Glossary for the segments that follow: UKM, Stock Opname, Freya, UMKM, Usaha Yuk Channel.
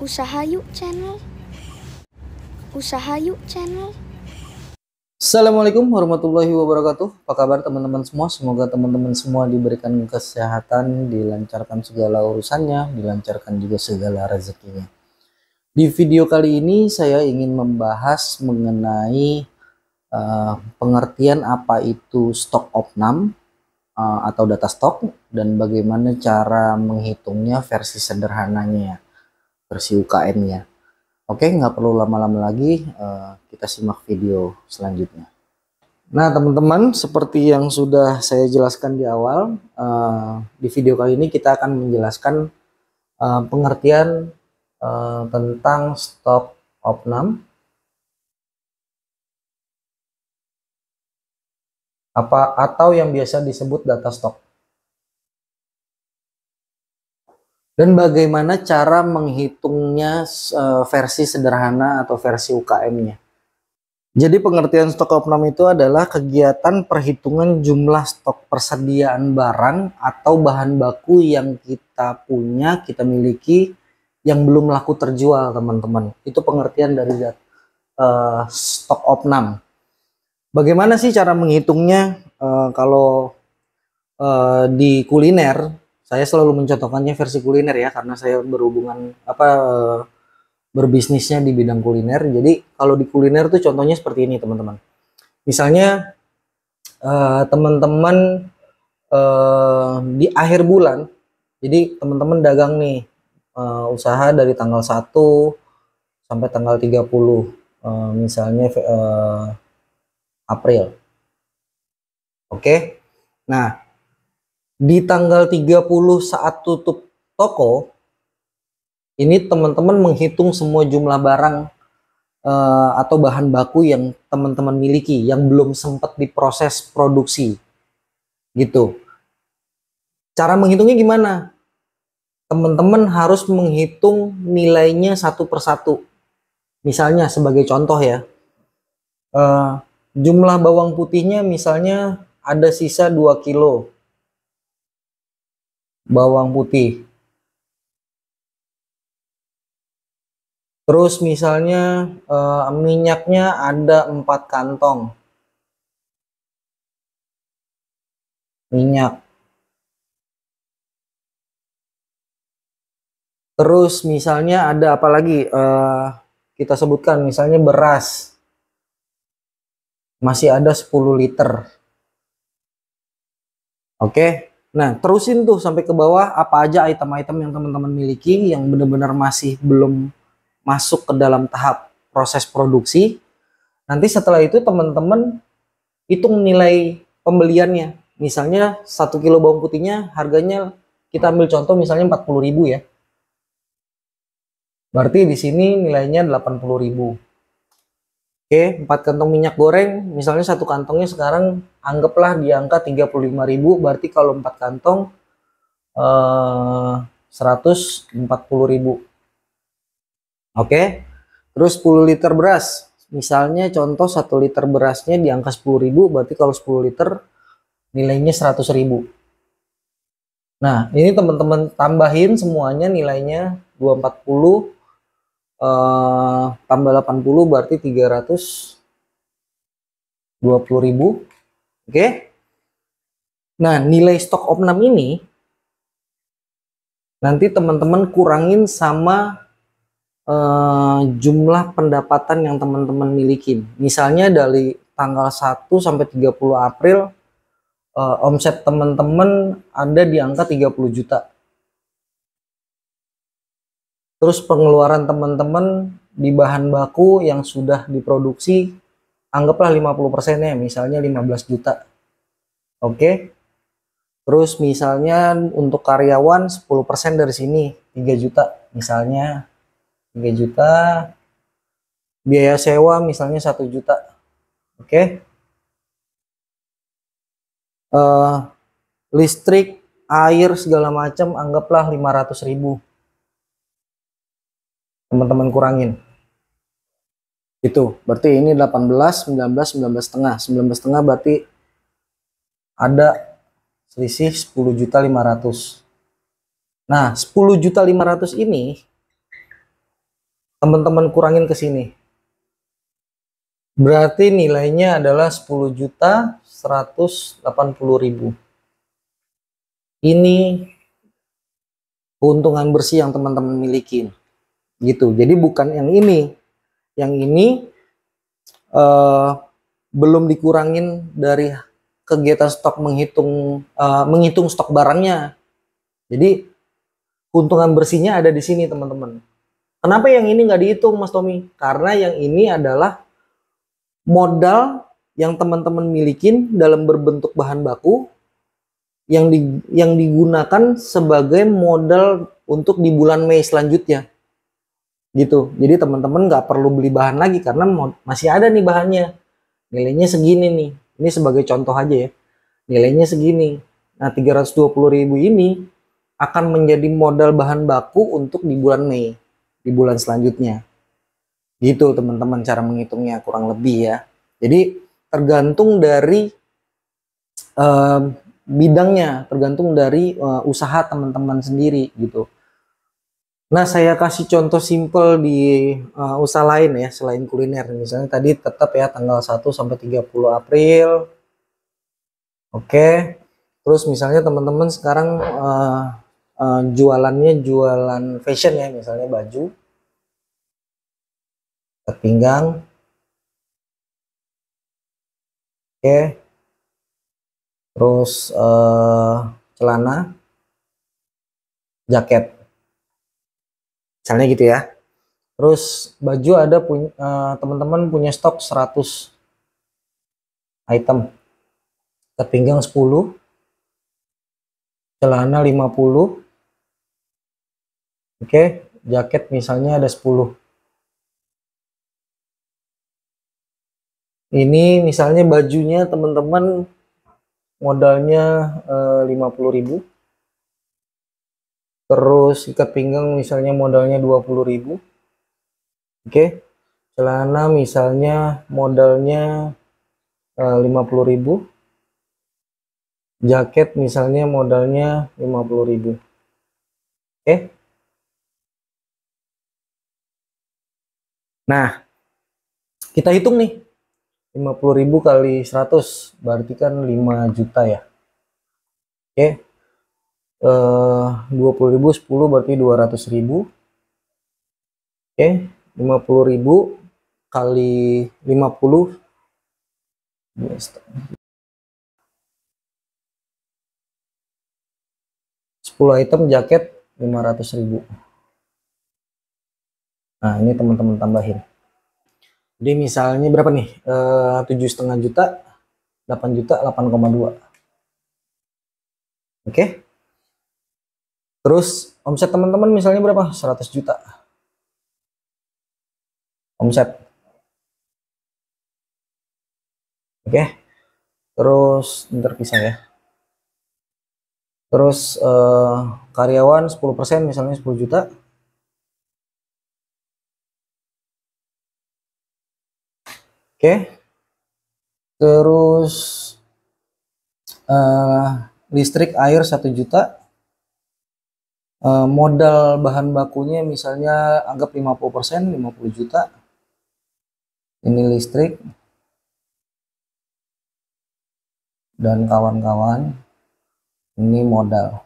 Usaha Yuk Channel. Usaha Yuk Channel. Assalamualaikum warahmatullahi wabarakatuh. Apa kabar teman-teman semua? Semoga teman-teman semua diberikan kesehatan, dilancarkan segala urusannya, dilancarkan juga segala rezekinya. Di video kali ini saya ingin membahas mengenai pengertian apa itu Stock Opname atau data stok, dan bagaimana cara menghitungnya versi sederhananya, versi UKM-nya. Oke, nggak perlu lama-lama lagi, kita simak video selanjutnya. Nah teman-teman, seperti yang sudah saya jelaskan di awal, di video kali ini kita akan menjelaskan pengertian tentang Stock Opname. Atau yang biasa disebut data stok, dan bagaimana cara menghitungnya versi sederhana atau versi UKM-nya. Jadi pengertian Stock Opname itu adalah kegiatan perhitungan jumlah stok persediaan barang atau bahan baku yang kita punya, kita miliki, yang belum laku terjual, teman-teman. Itu pengertian dari Stock Opname. Bagaimana sih cara menghitungnya? Kalau di kuliner, saya selalu mencontohkannya versi kuliner ya, karena saya berhubungan berbisnisnya di bidang kuliner. Jadi kalau di kuliner tuh contohnya seperti ini, teman-teman. Misalnya teman-teman di akhir bulan, jadi teman-teman dagang nih, usaha dari tanggal 1 sampai tanggal 30, misalnya April. Oke. Nah, di tanggal 30 saat tutup toko, ini teman-teman menghitung semua jumlah barang atau bahan baku yang teman-teman miliki, yang belum sempat diproses produksi. Gitu. Cara menghitungnya gimana? Teman-teman harus menghitung nilainya satu persatu. Misalnya sebagai contoh ya, jumlah bawang putihnya misalnya ada sisa 2 kilo bawang putih. Terus misalnya minyaknya ada 4 kantong minyak. Terus misalnya ada apa lagi? Kita sebutkan misalnya beras. Masih ada 10 liter. Oke. Nah, terusin tuh sampai ke bawah apa aja item-item yang teman-teman miliki yang benar-benar masih belum masuk ke dalam tahap proses produksi. Nanti setelah itu teman-teman hitung nilai pembeliannya. Misalnya 1 kilo bawang putihnya harganya, kita ambil contoh misalnya 40.000 ya. Berarti di sini nilainya 80.000. Oke, 4 kantong minyak goreng, misalnya satu kantongnya sekarang anggaplah di angka 35.000, berarti kalau 4 kantong 140.000. Oke, terus 10 liter beras, misalnya contoh 1 liter berasnya di angka 10.000, berarti kalau 10 liter nilainya 100.000. Nah, ini teman-teman tambahin semuanya nilainya 240. Tambah 80 berarti 320.000. Oke. Nah, nilai Stock Opname ini nanti teman-teman kurangin sama jumlah pendapatan yang teman-teman miliki. Misalnya dari tanggal 1 sampai 30 April omset teman-teman ada di angka 30 juta. Terus pengeluaran teman-teman di bahan baku yang sudah diproduksi, anggaplah 50% ya, misalnya 15 juta. Oke. Terus misalnya untuk karyawan 10% dari sini, 3 juta. Misalnya 3 juta, biaya sewa misalnya 1 juta. Oke. Listrik, air, segala macam, anggaplah 500.000. Teman-teman kurangin itu, berarti ini 18, 19, 19,5 berarti ada selisih 10.500.000. Nah, 10.500.000 ini teman-teman kurangin ke sini. Berarti nilainya adalah 10.180.000. Ini keuntungan bersih yang teman-teman miliki. Gitu. Jadi bukan yang ini. Yang ini belum dikurangin dari kegiatan stok menghitung stok barangnya. Jadi keuntungan bersihnya ada di sini, teman-teman. Kenapa yang ini nggak dihitung, Mas Tommy? Karena yang ini adalah modal yang teman-teman milikin dalam berbentuk bahan baku yang digunakan sebagai modal untuk di bulan Mei selanjutnya. Gitu. Jadi teman-teman nggak perlu beli bahan lagi karena masih ada nih bahannya. Nilainya segini nih. Ini sebagai contoh aja ya. Nilainya segini. Nah, 320.000 ini akan menjadi modal bahan baku untuk di bulan Mei, di bulan selanjutnya. Gitu teman-teman cara menghitungnya kurang lebih ya. Jadi tergantung dari bidangnya, tergantung dari usaha teman-teman sendiri gitu. Nah, saya kasih contoh simpel di usaha lain ya, selain kuliner. Misalnya tadi tetap ya, tanggal 1 sampai 30 April. Oke. Terus misalnya teman-teman sekarang jualannya jualan fashion ya, misalnya baju. Ikat pinggang. Oke. Terus celana. Jaket. Misalnya gitu ya. Terus baju ada teman-teman punya stok 100 item. Ikat pinggang 10. Celana 50. Oke, jaket misalnya ada 10. Ini misalnya bajunya teman-teman modalnya 50.000. Terus ikat pinggang misalnya modalnya 20.000. Oke. Celana misalnya modalnya 50.000. Jaket misalnya modalnya 50.000. Oke. Nah, kita hitung nih. 50.000 kali 100 berarti kan 5 juta ya. Oke. 20.000 10 berarti 200.000. Oke, 50.000 kali 50 10 item jaket 500.000. Nah, ini teman-teman tambahin. Jadi misalnya berapa nih? 7,5 juta, 8 juta, 8,2. Oke. Terus omset teman-teman misalnya berapa? 100 juta. Omset. Oke. Terus terpisah ya. Terus karyawan 10% misalnya 10 juta. Oke. Terus listrik air 1 juta. Modal bahan bakunya misalnya anggap 50%, 50 juta. Ini listrik dan kawan-kawan. Ini modal.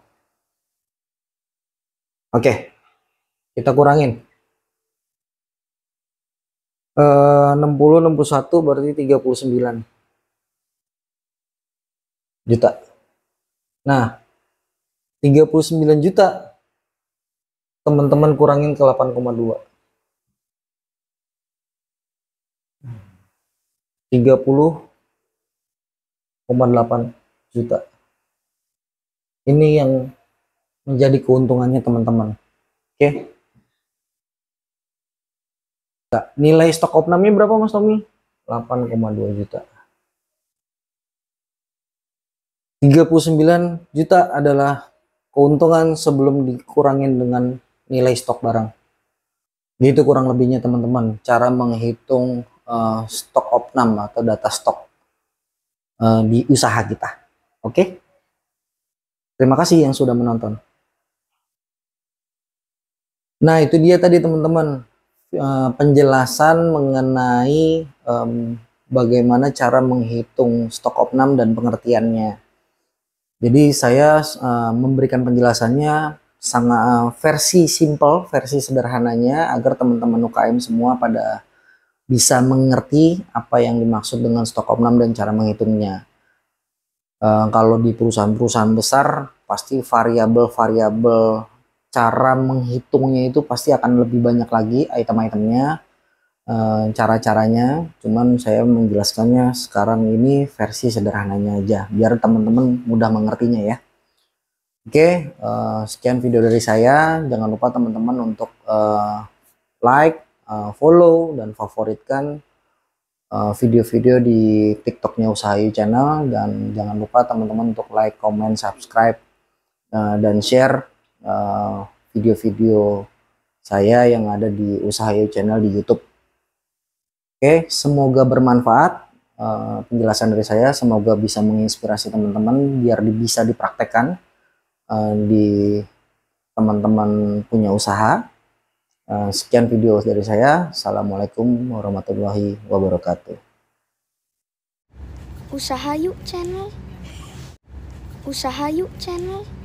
Oke, kita kurangin. 60, 61 berarti 39 juta. Nah, 39 juta teman-teman kurangin ke 8,2. 30,8 juta. Ini yang menjadi keuntungannya teman-teman. Oke. Nah, nilai stok opname berapa Mas Tommy? 8,2 juta. 39 juta adalah keuntungan sebelum dikurangin dengan nilai stok barang. Gitu kurang lebihnya teman-teman cara menghitung stok opname atau data stok di usaha kita. Oke. Terima kasih yang sudah menonton. Nah, itu dia tadi teman-teman penjelasan mengenai bagaimana cara menghitung stok opname dan pengertiannya. Jadi saya memberikan penjelasannya sangat versi simple, versi sederhananya agar teman-teman UKM semua pada bisa mengerti apa yang dimaksud dengan stok opname dan cara menghitungnya. Kalau di perusahaan-perusahaan besar pasti variabel-variabel cara menghitungnya itu pasti akan lebih banyak lagi item-itemnya, cara-caranya. Cuman saya menjelaskannya sekarang ini versi sederhananya aja biar teman-teman mudah mengertinya ya. Oke, sekian video dari saya. Jangan lupa teman-teman untuk like, follow, dan favoritkan video-video di TikToknya Usaha Yuk Channel. Dan jangan lupa teman-teman untuk like, comment, subscribe, dan share video-video saya yang ada di Usaha Yuk Channel di YouTube. Oke, semoga bermanfaat penjelasan dari saya. Semoga bisa menginspirasi teman-teman biar bisa dipraktekkan di teman-teman punya usaha. Sekian video dari saya. Assalamualaikum warahmatullahi wabarakatuh. Usaha Yuk Channel. Usaha Yuk Channel.